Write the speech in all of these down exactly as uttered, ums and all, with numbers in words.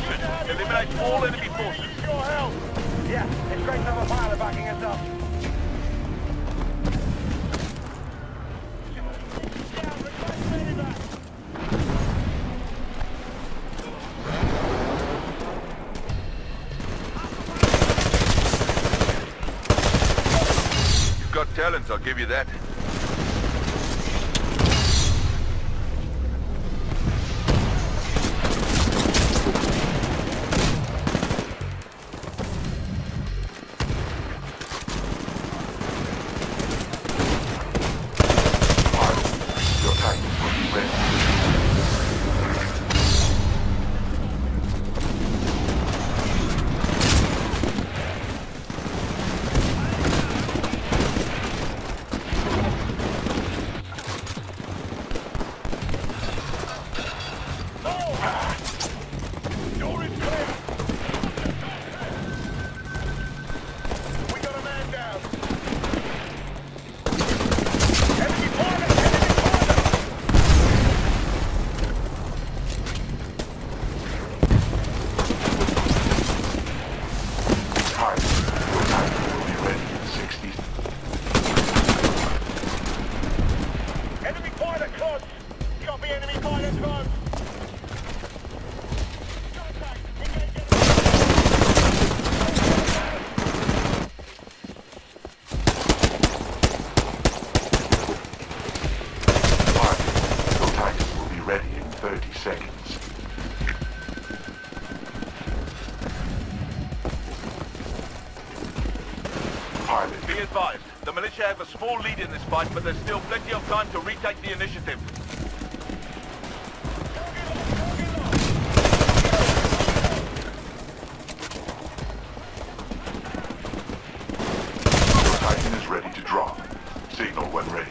position. Eliminate all enemy forces. Sure help. Yeah, it's great to have a pilot backing us up. You've got talents, I'll give you that. Have a small lead in this fight, but there's still plenty of time to retake the initiative. Titan is ready to drop. Signal when ready.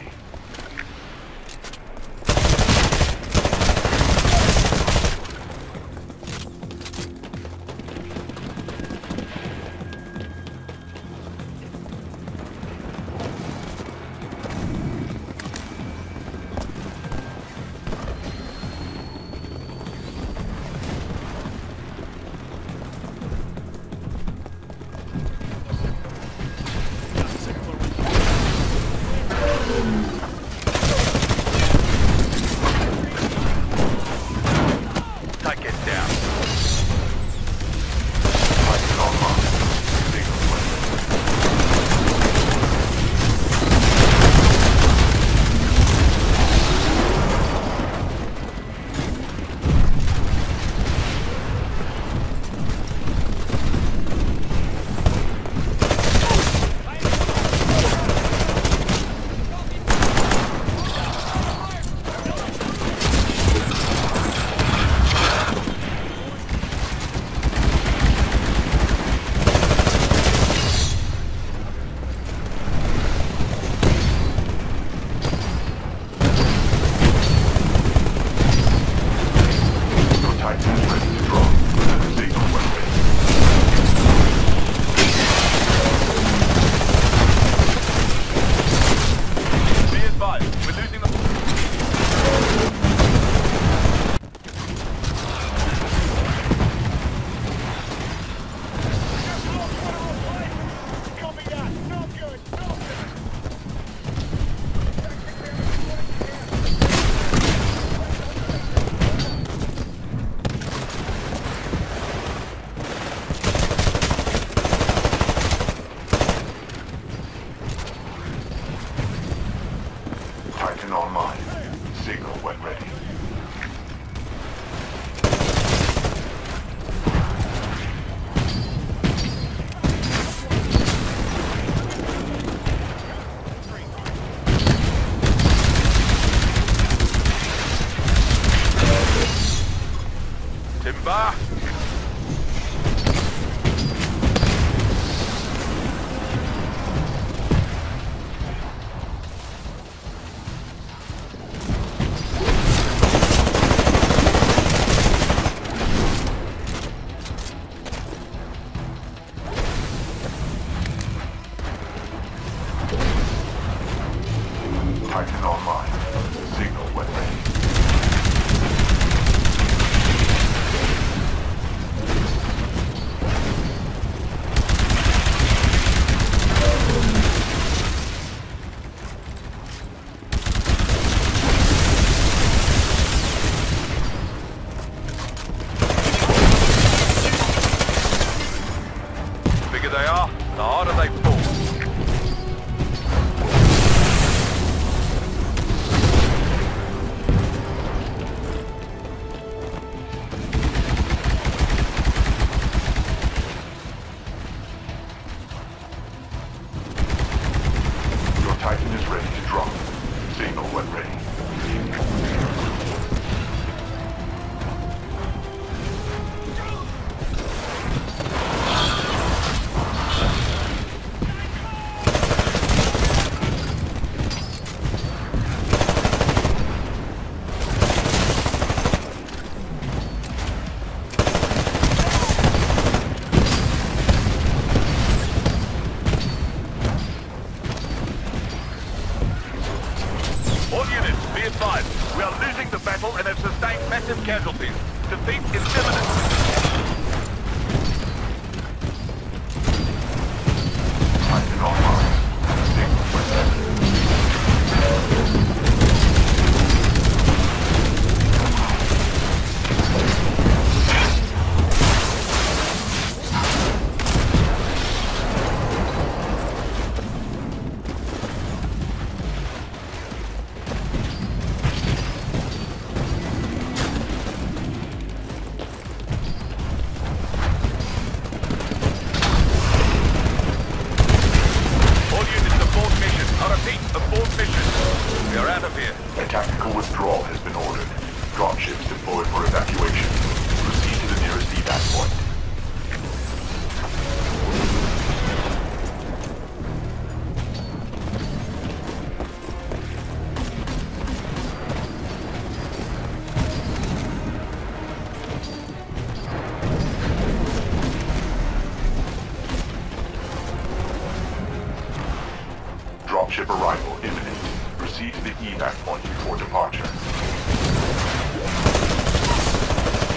arrival imminent. Proceed to the evac point before departure.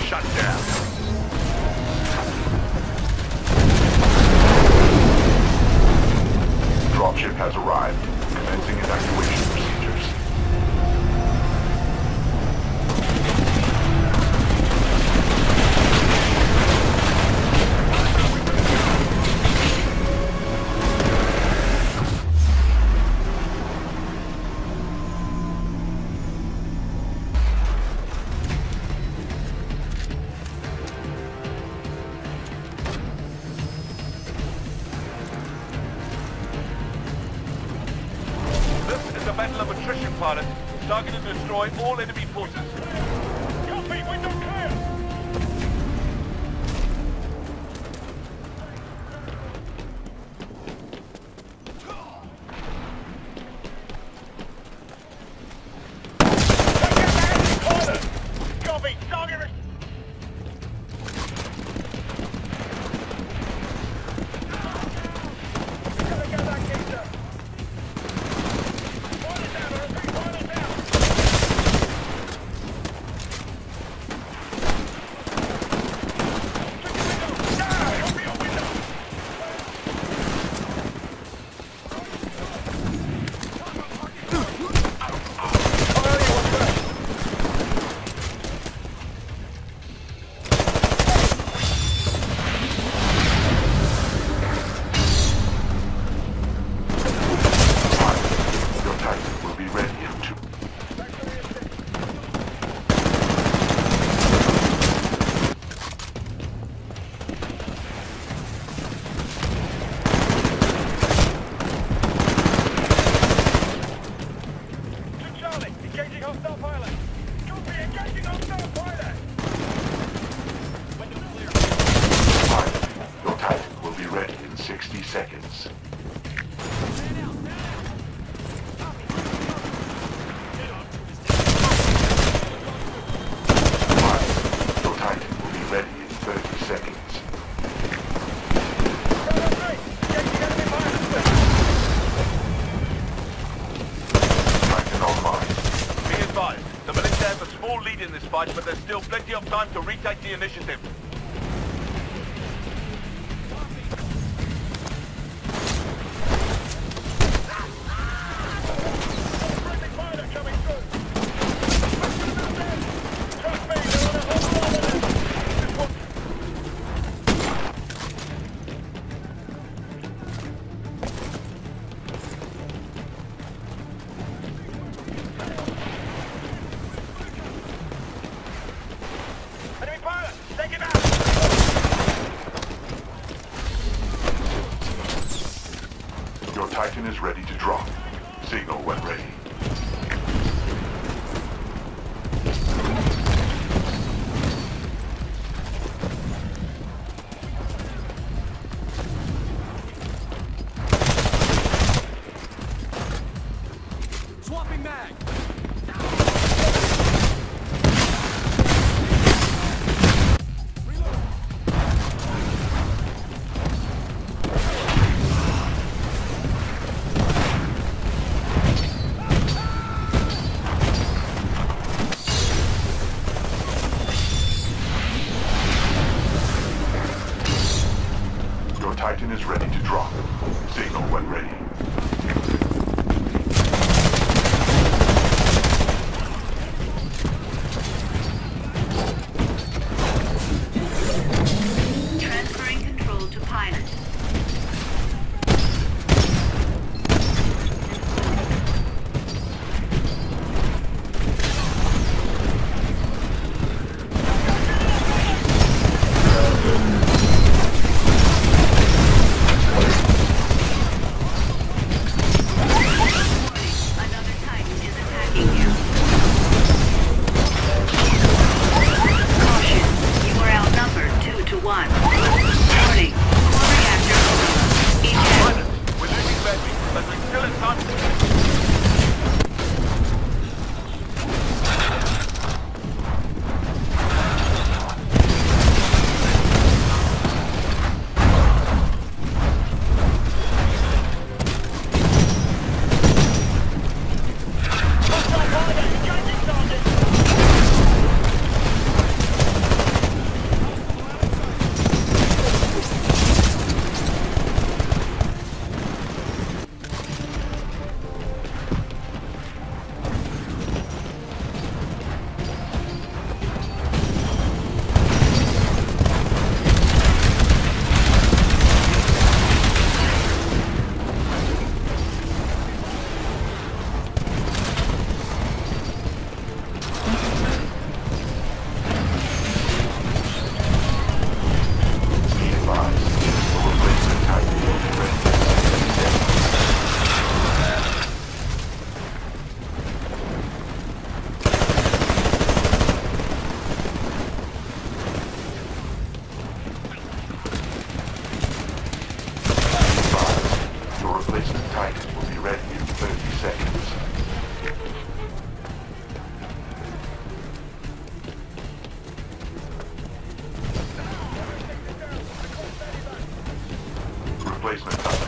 Shut down. Dropship has arrived. Commencing evacuation procedures. Battle of attrition, pilot. Target and destroy all enemy forces. Copy, window clear! Copy, target. sixty seconds. Your Titan will be ready in thirty seconds. Titan online. Be advised, the militia has a small lead in this fight, but there's still plenty of time to retake the initiative. Your Titan is ready to drop. Signal when ready. Swapping mag! Titan is ready to drop. Signal when ready. Transferring control to pilot. Replacement.